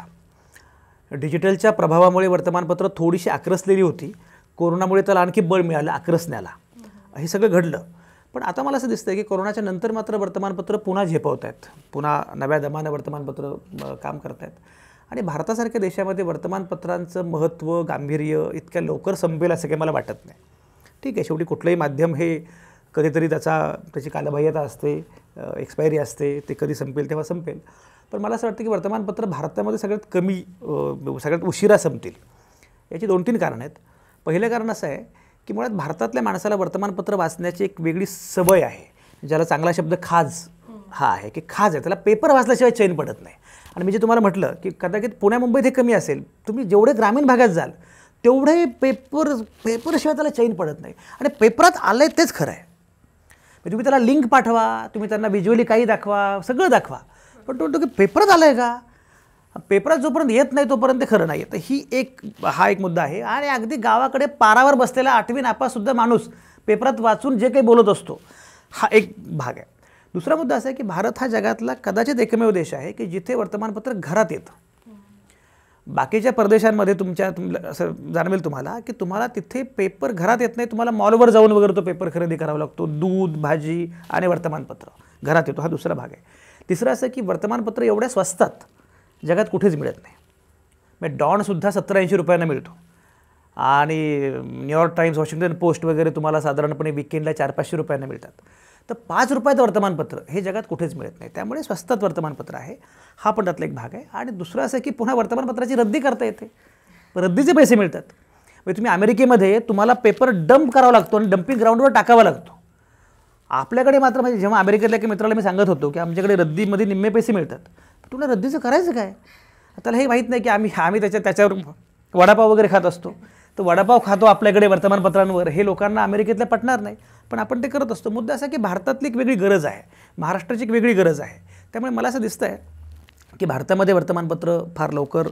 डिजिटलच्या प्रभावामुळे वर्तमानपत्र थोडीशी आक्रसलेली होती, कोरोनामुळे त्याला आणखी बळ मिळालं आक्रसण्याला, हे सगळं घडलं। पण आता मला असं दिसतं आहे की कोरोनाच्या नंतर मात्र वर्तमानपत्र पुन्हा झेपावत आहेत, पुन्हा नव्या दमानं वर्तमानपत्र काम करत आहेत आणि भारतासारख्या देशामध्ये वर्तमानपत्रांचं महत्त्व गांभीर्य इतक्या लवकर संपेल असं काही मला वाटत नाही। ठीक आहे, शेवटी कुठलंही माध्यम हे कधीतरी त्याची कालबाह्यता असते, एक्सपायरी असते, ते कधी संपेल तेव्हा संपेल। पण मला असं वाटतं की वर्तमानपत्र भारतामध्ये सगळ्यात कमी सगळ्यात उशिरा संपतील याची दोन तीन कारणं आहेत। पहिलं कारण असं आहे की मुळात भारतातल्या माणसाला वर्तमानपत्र वाचण्याची एक वेगळी सवय आहे, ज्याला चांगला शब्द खाज हा आहे की खाज आहे, त्याला पेपर वाचल्याशिवाय चैन पडत नाही। आणि मी जे तुम्हाला म्हटलं की कदाचित पुण्या मुंबईत हे कमी असेल, तुम्ही जेवढे ग्रामीण भागात जाल तेवढे पेपरशिवाय त्याला चैन पडत नाही आणि पेपरात आलं आहे तेच खरं आहे। तुम्ही त्याला लिंक पाठवा, तुम्ही त्यांना व्हिज्युअली काही दाखवा, सगळं दाखवा, पण तो की पेपरात आलं आहे का, पेपरात जोपर्यंत येत नाही तोपर्यंत ते खरं नाही आहे। तर हा एक मुद्दा आहे। आणि अगदी गावाकडे पारावर बसलेला आठवी नापासुद्धा माणूस पेपरात वाचून जे काही बोलत असतो, हा एक भाग आहे। दुसरा मुद्दा असा आहे की भारत हा जगातला कदाचित एकमेव देश आहे की जिथे वर्तमानपत्र घरात येतं। बाकीच्या प्रदेशांमध्ये तुमच्या असं जाणवेल तुम्हाला की तुम्हाला तिथे पेपर घरात येत नाही, तुम्हाला मॉलवर जाऊन वगैरे तो पेपर खरेदी करावा लागतो। दूध भाजी आणि वर्तमानपत्र घरात येतो, हा दुसरा भाग आहे। तिसरा असं की वर्तमानपत्र एवढ्या स्वस्तात जगात कुठेच मिळत नाही, मग डॉनसुद्धा 70-80 रुपयांना मिळतो आणि न्यूयॉर्क टाइम्स, वॉशिंग्टन पोस्ट वगैरे तुम्हाला साधारणपणे वीकेंडला 400-500 रुपयांना मिळतात। तर 5 रुपयाचं वर्तमानपत्र हे जगात कुठेच मिळत नाही, त्यामुळे स्वस्तात वर्तमानपत्र आहे, हा पण त्यातला एक भाग आहे। आणि दुसरं असं की पुन्हा वर्तमानपत्राची रद्दी करता येते, रद्दीचे पैसे मिळतात। म्हणजे तुम्ही अमेरिकेमध्ये तुम्हाला पेपर डंप करावा लागतो आणि डम्पिंग ग्राउंडवर टाकावा लागतो। आपल्याकडे मात्र म्हणजे जेव्हा अमेरिकेतल्या एका मित्राला मी सांगत होतो की आमच्याकडे रद्दीमध्ये निम्मे पैसे मिळतात, तुला रद्दीचं करायचं काय, त्याला हे माहीत नाही की आम्ही त्याच्यावर वडापाव वगैरे खात असतो, तर वडापाव खातो आपल्याकडे वर्तमानपत्रांवर, हे लोकांना अमेरिकेतलं पटणार नाही, पण आपण ते करत असतो। मुद्दा असा की भारतातली एक वेगळी गरज आहे, महाराष्ट्राची एक वेगळी गरज आहे, त्यामुळे मला असं दिसतं आहे की भारतामध्ये वर्तमानपत्र फार लवकर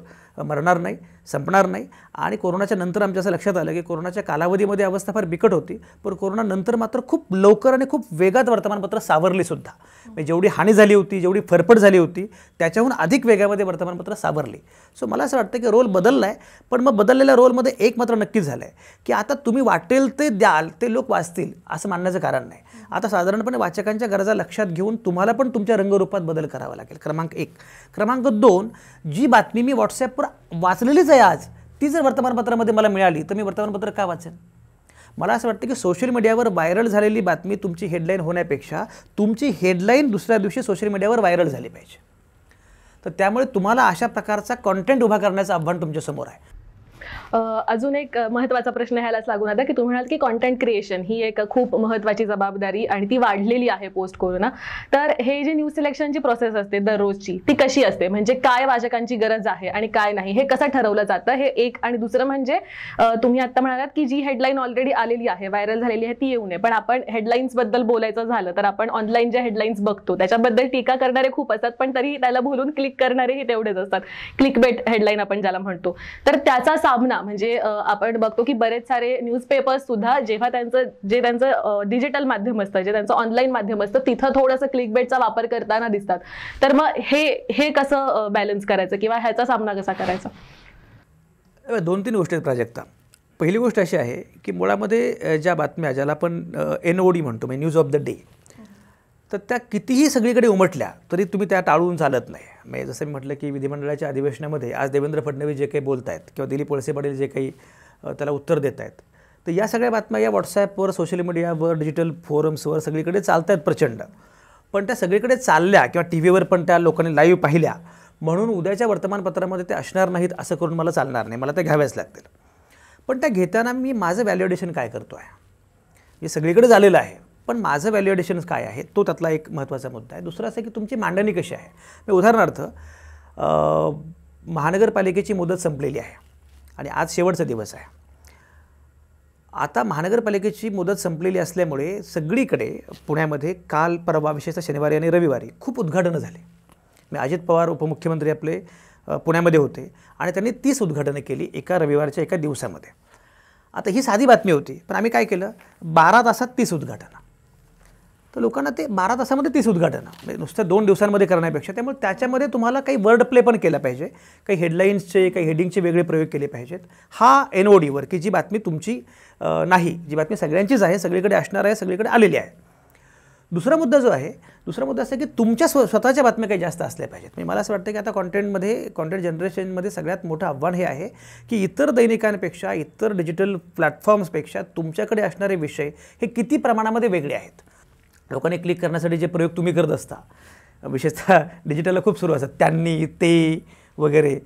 मरणार नाही, संपणार नाही। आणि कोरोनाच्या नंतर आमच्या असं लक्षात आलं की कोरोनाच्या कालावधीमध्ये अवस्था फार बिकट होती, पण कोरोनानंतर मात्र खूप लवकर आणि खूप वेगात वर्तमानपत्र सावरलीसुद्धा। म्हणजे जेवढी हानी झाली होती, जेवढी फरफट झाली होती, त्याच्याहून अधिक वेगामध्ये वर्तमानपत्र सावरली। सो मला असं वाटतं की रोल बदलला आहे, पण मग बदललेल्या रोलमध्ये एक मात्र नक्की झालं आहे की आता तुम्ही वाटेल ते द्याल, ते लोक वाचतील असं मानण्याचं कारण नाही। आता साधारणपणे वाचकांच्या गरजा लक्षात घेऊन तुम्हाला पण तुमच्या रंगरूपात बदल करावा लागेल, क्रमांक 1। क्रमांक 2, जी बातमी मी व्हॉट्सॲपवर वाचलेलीच आहे आज, ती जर वर्तमानपत्रामध्ये मला मिळाली तर मी वर्तमानपत्र का वाचेन? मला असं वाटतं की सोशल मीडियावर व्हायरल झालेली बातमी तुमची हेडलाईन होण्यापेक्षा तुमची हेडलाईन दुसऱ्या दिवशी सोशल मीडियावर व्हायरल झाली पाहिजे। तर त्यामुळे तुम्हाला अशा प्रकारचा कॉन्टेंट उभा करण्याचं आव्हान तुमच्यासमोर आहे। अजून एक महत्त्वाचा प्रश्न ह्यालाच लागून आता की तुम्ही म्हणाल की कॉन्टेंट क्रिएशन ही एक खूप महत्त्वाची जबाबदारी आणि ती वाढलेली आहे पोस्ट कोरोना. तर हे जे न्यूज सिलेक्शनची प्रोसेस असते दररोजची ती कशी असते, म्हणजे काय वाचकांची गरज आहे आणि काय नाही हे कसं ठरवलं जातं हे एक, आणि दुसरं म्हणजे तुम्ही आत्ता म्हणालात की जी हेडलाईन ऑलरेडी आलेली आहे व्हायरल झालेली आहे ती येऊ नये, पण आपण हेडलाईन्सबद्दल बोलायचं झालं तर आपण ऑनलाईन ज्या हेडलाईन्स बघतो त्याच्याबद्दल टीका करणारे खूप असतात पण तरी त्याला भुलून क्लिक करणारेही तेवढेच असतात, क्लिक बेट हेडलाईन आपण ज्याला म्हणतो. तर त्याचा सामना म्हणजे आपण बघतो की बरेच सारे न्यूजपेपर्स सुद्धा जेव्हा त्यांचं डिजिटल माध्यम असतं जे त्यांचं ऑनलाईन माध्यम असतं तिथं थोडंसं क्लिकबेटचा वापर करताना दिसतात. तर मग हे कसं बॅलन्स करायचं किंवा ह्याचा सामना कसा करायचा? दोन तीन गोष्टी आहेत प्राजक्ता. पहिली गोष्ट अशी आहे की मुळामध्ये ज्या बातम्या ज्याला आपण NOD म्हणतो म्हणजे न्यूज ऑफ द डे, तर त्या कितीही सगळीकडे उमटल्या तरी तुम्ही त्या टाळून चालत नाही. म्हणजे जसं मी म्हटलं की विधिमंडळाच्या अधिवेशनामध्ये आज देवेंद्र फडणवीस जे काही बोलत आहेत किंवा दिलीप वळसे पाटील जे काही त्याला उत्तर देत आहेत, तर या सगळ्या बातम्या या व्हॉट्सॲपवर सोशल मीडियावर डिजिटल फोरम्सवर सगळीकडे चालत आहेत प्रचंड. पण त्या सगळीकडे चालल्या किंवा टी व्हीवर पण त्या लोकांनी लाईव्ह पाहिल्या म्हणून उद्याच्या वर्तमानपत्रामध्ये ते असणार नाहीत असं करून मला चालणार नाही, मला त्या घ्याव्याच लागतील. पण त्या घेताना मी माझं व्हॅल्युएशन काय करतो आहे, हे सगळीकडे झालेलं आहे पण माझं व्हॅल्युएशन काय आहे तो त्यातला एक महत्त्वाचा मुद्दा आहे. दुसरा असं की तुमची मांडणी कशी आहे. मी उदाहरणार्थ महानगरपालिकेची मुदत संपलेली आहे आणि आज शेवटचा दिवस आहे. आता महानगरपालिकेची मुदत संपलेली असल्यामुळे सगळीकडे पुण्यामध्ये काल परवा विशेषतः शनिवारी आणि रविवारी खूप उद्घाटनं झाले. मी अजित पवार उपमुख्यमंत्री आपले पुण्यामध्ये होते आणि त्यांनी 30 उद्घाटनं केली एका रविवारच्या एका दिवसामध्ये. आता ही साधी बातमी होती पण आम्ही काय केलं 12 तासात 30 उद्घाटनं. तर लोकांना ते 12 तासामध्ये 30 उद्घाटनं म्हणजे नुसत्या 2 दिवसांमध्ये करण्यापेक्षा त्यामुळे त्याच्यामध्ये तुम्हाला काही वर्ड प्ले पण केला पाहिजे, काही हेडलाईन्सचे काही हेडिंगचे वेगळे प्रयोग केले पाहिजेत. हा NODवर की जी बातमी तुमची नाही, जी बातमी सगळ्यांचीच आहे, सगळीकडे असणार आहे, सगळीकडे आलेली आहे. दुसरा मुद्दा जो आहे, दुसरा मुद्दा असा की तुमच्या स्वतःच्या बातम्या काही जास्त असल्या पाहिजेत. म्हणजे मला असं वाटतं की आता कॉन्टेंट जनरेशनमध्ये सगळ्यात मोठं आव्हान हे आहे की इतर दैनिकांपेक्षा इतर डिजिटल प्लॅटफॉर्म्सपेक्षा तुमच्याकडे असणारे विषय हे किती प्रमाणामध्ये वेगळे आहेत. लोकांनी क्लिक करण्यासाठी जे प्रयोग तुम्ही करत असता विशेषतः डिजिटलला खूप सुरू असतात, त्यांनी ते वगैरे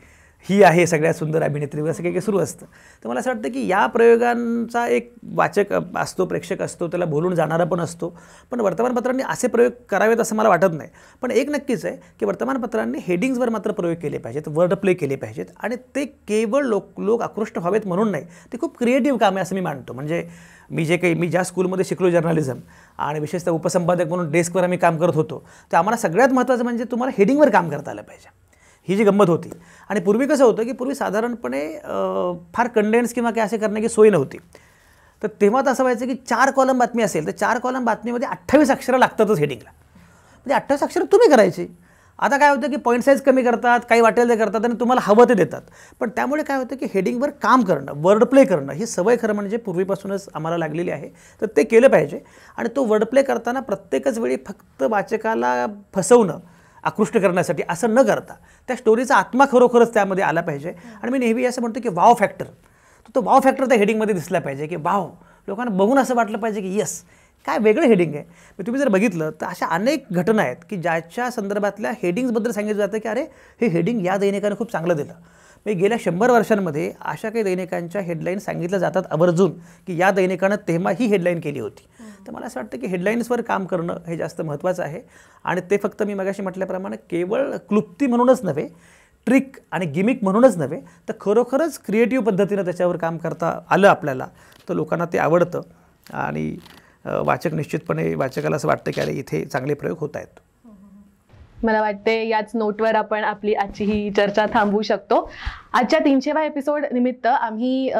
ही आहे सगळ्यात सुंदर अभिनेत्री वगैरे असं काही सुरू असतं. तर मला असं वाटतं की या प्रयोगांचा एक वाचक असतो, प्रेक्षक असतो, त्याला बोलून जाणारा पण असतो. पण वर्तमानपत्रांनी असे प्रयोग करावेत असं मला वाटत नाही. पण एक नक्कीच आहे की वर्तमानपत्रांनी हेडिंग्सवर मात्र प्रयोग केले पाहिजेत, वर्ड प्ले केले पाहिजेत आणि ते केवळ लोक आकृष्ट व्हावेत म्हणून नाही, ते खूप क्रिएटिव्ह काम आहे असं मी मानतो. म्हणजे मी ज्या स्कूलमध्ये शिकलो जर्नलिझम आणि विशेषतः उपसंपादक म्हणून डेस्कवर आम्ही काम करत होतो, तर आम्हाला सगळ्यात महत्त्वाचं म्हणजे तुम्हाला हेडिंगवर काम करता आलं पाहिजे, ही जी गंमत होती. आणि पूर्वी कसं होतं की पूर्वी साधारणपणे फार कंडेन्स किंवा काय असे करण्याची सोय नव्हती. तर तेव्हा असं व्हायचं की 4 कॉलम बातमी असेल तर 4 कॉलम बातमीमध्ये 28 अक्षरं लागतातच हेडिंगला, म्हणजे 28 अक्षरं तुम्ही करायची. आता काय होतं की पॉईंट साईज कमी करतात, काही वाटेल ते करतात आणि तुम्हाला हवं ते देतात. पण त्यामुळे काय होतं की हेडिंगवर काम करणं, वर्ड प्ले करणं ही सवय खरं म्हणजे पूर्वीपासूनच आम्हाला लागलेली आहे. तर ते केलं पाहिजे आणि तो वर्ड प्ले करताना प्रत्येकच वेळी फक्त वाचकाला फसवणं, आकृष्ट करण्यासाठी असं न करता त्या स्टोरीचा आत्मा खरोखरच त्यामध्ये आला पाहिजे. आणि मी नेहमी असं म्हणतो की वाव फॅक्टर, तो वाव फॅक्टर त्या हेडिंगमध्ये दिसला पाहिजे की वाव, लोकांना बघून असं वाटलं पाहिजे की यस काय वेगळं हेडिंग आहे. मग तुम्ही जर बघितलं तर अशा अनेक घटना आहेत की ज्याच्या संदर्भातल्या हेडिंग्सबद्दल सांगितलं जातं की अरे हे हेडिंग या दैनिकानं खूप चांगलं दिलं. मी गेल्या 100 वर्षांमध्ये अशा काही दैनिकांच्या हेडलाईन सांगितल्या जातात आवर्जून की या दैनिकानं तेव्हा ही हेडलाईन केली होती. तर मला असं वाटतं की हेडलाईन्सवर काम करणं हे जास्त महत्त्वाचं आहे आणि ते फक्त मी मगाशी म्हटल्याप्रमाणे केवळ क्लुप्ती म्हणूनच नव्हे, ट्रिक आणि गिमिक म्हणूनच नव्हे, तर खरोखरच क्रिएटिव्ह पद्धतीनं त्याच्यावर काम करता आलं आपल्याला तर लोकांना ते आवडतं आणि वाचक निश्चितपणे, वाचकाला असं वाटतं की अरे इथे चांगले प्रयोग होत आहेत. मला वाटते याच नोटवर आपण आपली आजची ही चर्चा थांबवू शकतो. आजच्या 300व्या एपिसोड निमित्त आम्ही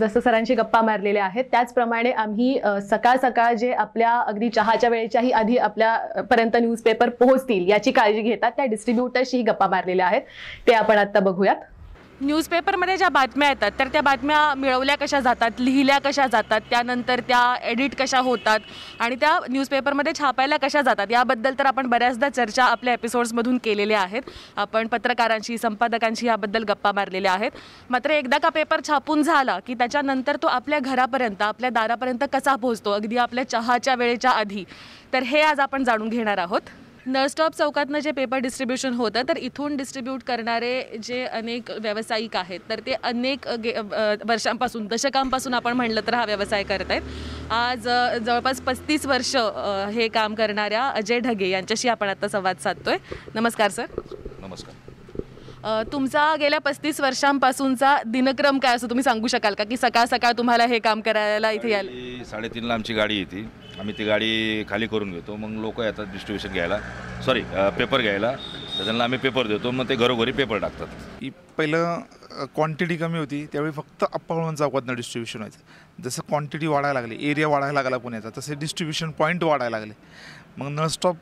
जसं सरांशी गप्पा मारलेल्या आहेत त्याचप्रमाणे आम्ही सकाळ सकाळ जे आपल्या अगदी चहाच्या वेळेच्याही आधी आपल्यापर्यंत न्यूजपेपर पोहोचतील याची काळजी घेतात त्या डिस्ट्रीब्युटर्सशीही गप्पा मारलेल्या आहेत, ते आपण आत्ता बघूयात. न्यूजपेपरमध्ये ज्या बातम्या येतात तर त्या बातम्या मिळवल्या कशा जातात, लिहिल्या कशा जातात, त्यानंतर त्या एडिट कशा होतात आणि त्या न्यूजपेपरमध्ये छापायला कशा जातात याबद्दल तर आपण बऱ्याचदा चर्चा आपल्या एपिसोड्समधून केलेल्या आहेत. आपण पत्रकारांशी, संपादकांशी याबद्दल गप्पा मारलेल्या आहेत. मात्र एकदा का पेपर छापून झाला की त्याच्यानंतर तो आपल्या घरापर्यंत, आपल्या दारापर्यंत कसा पोहोचतो, अगदी आपल्या चहाच्या वेळेच्या आधी, तर हे आज आपण जाणून घेणार आहोत. नळस्टॉप चौकातनं जे पेपर डिस्ट्रीब्यूशन होतं, तर इथून डिस्ट्रीब्यूट करणारे जे अनेक व्यावसायिक आहेत, तर ते अनेक वर्षांपासून, दशकांपासून आपण म्हटलं तर हा व्यवसाय करत आहेत. आज जवळपास 35 वर्ष हे काम करणाऱ्या अजय ढगे यांच्याशी आपण आता संवाद साधतोय. नमस्कार सर. नमस्कार. तुमचा गेल्या 35 वर्षांपासूनचा दिनक्रम काय असतो, तुम्ही सांगू शकाल का, की सकाळ सकाळ तुम्हाला हे काम करायला इथे यायला? 3:30ला आमची गाडी येते, आम्ही ती गाडी खाली करून घेतो, मग लोक येतात डिस्ट्रीब्युशन घ्यायला, सॉरी पेपर घ्यायला, तर त्यांना आम्ही पेपर देतो, मग ते घरोघरी पेपर टाकतात. पहिलं क्वांटिटी कमी होती त्यावेळी फक्त अप्पावळवण चौकातनं डिस्ट्रीब्युशन व्हायचं. जसं क्वांटिटी वाढायला लागली, एरिया वाढायला लागला पुण्याचा, तसे डिस्ट्रीब्युशन पॉईंट वाढायला लागले. मग नळस्टॉप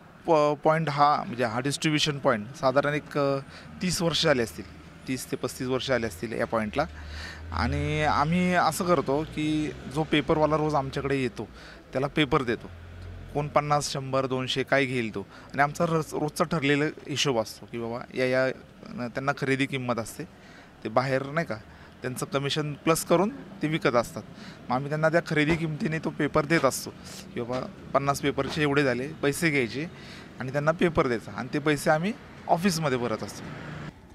पॉईंट हा म्हणजे हा डिस्ट्रीब्युशन पॉईंट साधारण एक 30 वर्ष आले असतील, 30 ते 35 वर्ष आले असतील या पॉईंटला. आणि आम्ही असं करतो की जो पेपरवाला रोज आमच्याकडे येतो त्याला पेपर देतो. कोण 50, 100, 200 काय घेईल तो, आणि आमचा रोजचा ठरलेला हिशोब असतो की बाबा या त्यांना खरेदी किंमत असते, ते बाहेर नाही का त्यांचं कमिशन प्लस करून ते विकत असतात. मग आम्ही त्यांना त्या खरेदी किमतीने तो पेपर देत असतो की बाबा 50 पेपरचे एवढे झाले, पैसे घ्यायचे आणि त्यांना पेपर द्यायचा, आणि ते पैसे आम्ही ऑफिसमध्ये भरत असतो.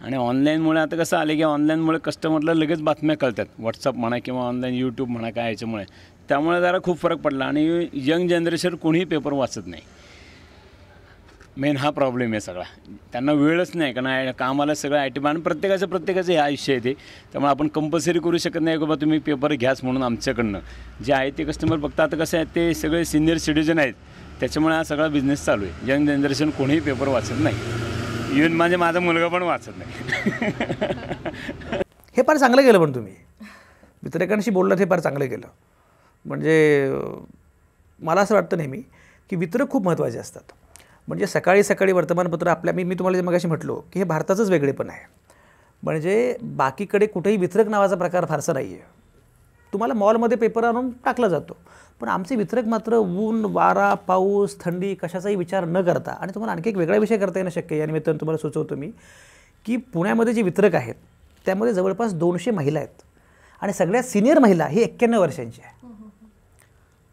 आणि ऑनलाईनमुळे आता कसं आले की ऑनलाईनमुळे कस्टमरला लगेच बातम्या कळतात, व्हॉट्सअप म्हणा किंवा ऑनलाईन यूट्यूब म्हणा काय याच्यामुळे, त्यामुळे जरा खूप फरक पडला. आणि यंग जनरेशन कोणीही पेपर वाचत नाही, मेन हा प्रॉब्लेम आहे सगळा. त्यांना वेळच नाही, कारण कामाला सगळं आय टी, आणि प्रत्येकाचं हे आयुष्य आहे ते, त्यामुळे आपण कंपल्सरी करू शकत नाही बाबा तुम्ही पेपर घ्याच म्हणून आमच्याकडनं. जे आहे ते कस्टमर बघता. आता कसं आहे ते सगळे सिनियर सिटीजन आहेत, त्याच्यामुळे हा सगळा बिझनेस चालू आहे. यंग जनरेशन कोणीही पेपर वाचत नाही, इव्हन म्हणजे माझा मुलगा पण वाचत नाही. हे फार चांगलं केलं, पण तुम्ही मित्रकांशी बोललात हे फार चांगलं केलं. म्हणजे मला असं वाटतं नेहमी की वितरक खूप महत्त्वाचे असतात. म्हणजे सकाळी सकाळी वर्तमानपत्र आपल्या, मी तुम्हाला मगाशी म्हटलो की हे भारताचंच वेगळेपण आहे. म्हणजे बाकीकडे कुठेही वितरक नावाचा प्रकार फारसा नाही आहे. तुम्हाला मॉलमध्ये पेपर आणून टाकला जातो, पण आमचे वितरक मात्र ऊन, वारा, पाऊस, थंडी कशाचाही विचार न करता, आणि तुम्हाला आणखी एक वेगळा विषय करता येणं शक्य आहे यानिमित्तानं तुम्हाला सुचवतो मी की पुण्यामध्ये जे वितरक आहेत त्यामध्ये जवळपास 200 महिला आहेत, आणि सगळ्यात सिनियर महिला ही 91 वर्षांची आहे.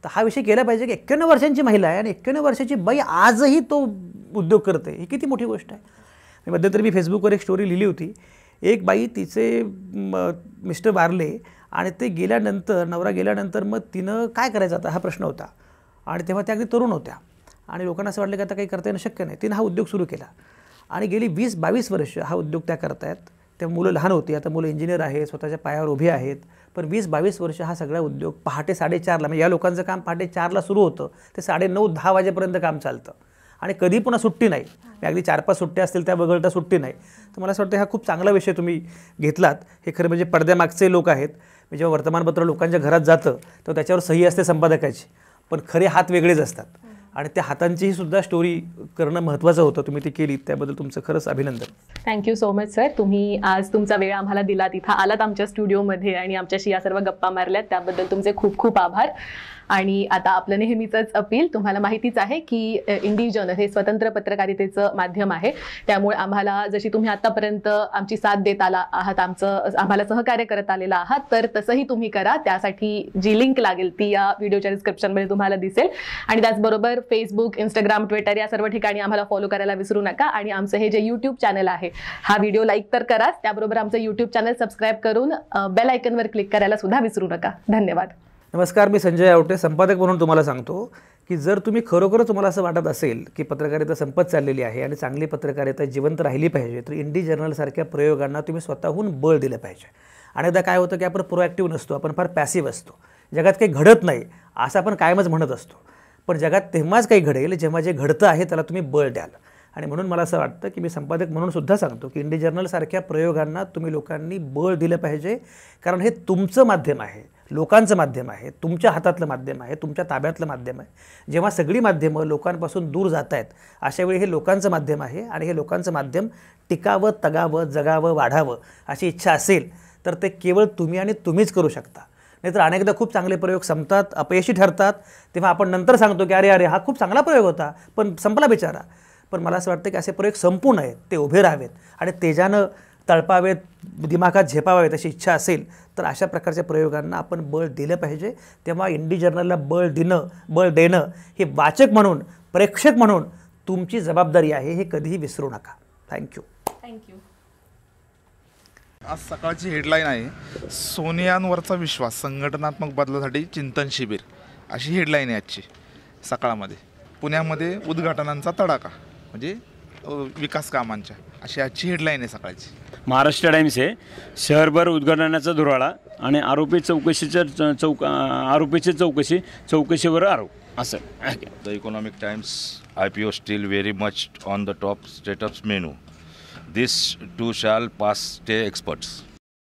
तर हा विषय केला पाहिजे की 91 वर्षांची महिला आहे आणि 91 वर्षाची बाई आजही तो उद्योग करते, ही किती मोठी गोष्ट आहे. मध्यंतरी मी फेसबुकवर एक स्टोरी लिहिली होती. एक बाई, तिचे मिस्टर वारले आणि ते गेल्यानंतर, नवरा गेल्यानंतर मग तिनं काय करायचं आता हा प्रश्न होता. आणि तेव्हा त्या अगदी तरुण होत्या, आणि लोकांना असं वाटलं की आता काही करता येणं शक्य नाही. तिनं हा उद्योग सुरू केला, आणि गेली 20-22 वर्ष हा उद्योग त्या करतायत. तेव्हा मुलं लहान होती, आता मुलं इंजिनियर आहेत, स्वतःच्या पायावर उभी आहेत, पण 20-22 वर्ष हा सगळा उद्योग 4:30 म्हणजे या लोकांचं काम 4:30 सुरू होतं, ते 9:30-10 वाजेपर्यंत काम चालतं, आणि कधी पुन्हा सुट्टी नाही. अगदी 4-5 सुट्ट्या असतील त्या वगळता सुट्टी नाही. तर मला असं वाटतं हा खूप चांगला विषय तुम्ही घेतलात. हे खरं म्हणजे पडद्यामागचे लोक आहेत. मी जेव्हा वर्तमानपत्र लोकांच्या घरात जातं तर त्याच्यावर सही असते संपादकाची, पण खरे हात वेगळेच असतात, आणि त्या हातांचीही सुद्धा स्टोरी करणं महत्त्वाचं होतं. तुम्ही ती केली त्याबद्दल तुमचं खरंच अभिनंदन. Thank you so much sir. तुम्ही आज तुमचा वेळ आम्हाला दिला, तिथं आलात आमच्या स्टुडिओमध्ये आणि आमच्याशी या सर्व गप्पा मारल्यात, त्याबद्दल तुमचे खूप खूप आभार. आणि आता आपलं नेहमीचंच अपील, तुम्हाला माहितीच आहे की इंडी जर्नल हे स्वतंत्र पत्रकारितेचं माध्यम आहे, त्यामुळे आम्हाला जशी तुम्ही आतापर्यंत आमची साथ देत आला आहात, आम्हाला सहकार्य करत आलेला आहात, तर तसंही तुम्ही करा. त्यासाठी जी लिंक लागेल ती या व्हिडिओच्या डिस्क्रिप्शनमध्ये तुम्हाला दिसेल, आणि त्याचबरोबर फेसबुक, इंस्टाग्राम, ट्विटर या सर्व ठिकाणी आम्हाला फॉलो करायला विसरू नका. आणि आमचं हे जे यूट्यूब चॅनल आहे, हा व्हिडिओ लाईक तर कराच, त्याबरोबर आमचं यूट्यूब चॅनल सबस्क्राईब करून बेल आयकनवर क्लिक करायला सुद्धा विसरू नका. धन्यवाद. नमस्कार. मी संजय अवटे, संपादक म्हणून तुम्हाला सांगतो की जर तुम्ही खरोखर तुम्हाला असं वाटत असेल की पत्रकारिता संपत चाललेली आहे आणि चांगली पत्रकारिता जिवंत राहिली पाहिजे, तर इंडी जर्नलसारख्या प्रयोगांना तुम्ही स्वतःहून बळ दिलं पाहिजे. अनेकदा काय होतं की आपण प्रोएक्टिव्ह नसतो, आपण फार पॅसिव्ह असतो. जगात काही घडत नाही असं आपण कायमच म्हणत असतो, पण जगात तेव्हाच काही घडेल जेव्हा जे घडतं आहे त्याला तुम्ही बळ द्याल. आणि म्हणून मला असं वाटतं की मी संपादक म्हणून सुद्धा सांगतो की इंडी जर्नलसारख्या प्रयोगांना तुम्ही लोकांनी बळ दिलं पाहिजे, कारण हे तुमचं माध्यम आहे, लोकांचं माध्यम आहे, तुमच्या हातातलं माध्यम आहे, तुमच्या ताब्यातलं माध्यम आहे. जेव्हा सगळी माध्यमं लोकांपासून दूर जात आहेत अशावेळी हे लोकांचं माध्यम आहे, आणि हे लोकांचं माध्यम टिकावं, तगावं, जगावं, वाढावं अशी इच्छा असेल तर ते केवळ तुम्ही आणि तुम्हीच करू शकता. नाहीतर अनेकदा खूप चांगले प्रयोग संपतात, अपयशी ठरतात, तेव्हा आपण नंतर सांगतो की अरे अरे हा खूप चांगला प्रयोग होता पण संपला बिचारा. पण मला असं वाटतं की असे प्रयोग संपू नयेत, ते उभे राहावेत आणि तेजानं तळपावेत, दिमागात झेपावावेत अशी इच्छा असेल तर अशा प्रकारच्या प्रयोगांना आपण बळ दिलं पाहिजे. तेव्हा इंडी जर्नलला बळ देणं हे वाचक म्हणून, प्रेक्षक म्हणून तुमची जबाबदारी आहे हे कधीही विसरू नका। थँक्यू। थँक्यू। आज सकाळची हेडलाइन आहे, सोनियांवरचा विश्वास संघटनात्मक बदलासाठी चिंतन शिबिर, अशी हेडलाइन आहे आजची सकाळमध्ये। पुण्यामध्ये उद्घाटनांचा तडाखा म्हणजे विकास कामांच्या, अशी आजची हेडलाइन आहे सकाळची। महाराष्ट्र टाइम्स आहे, शहरभर उद्घाटनाचा धुराळा आणि आरोपीची चौकशी, चौकशीवर आरोप, असं। The Economic Times, IPO still very much on the top startups menu. This too shall pass, stay experts.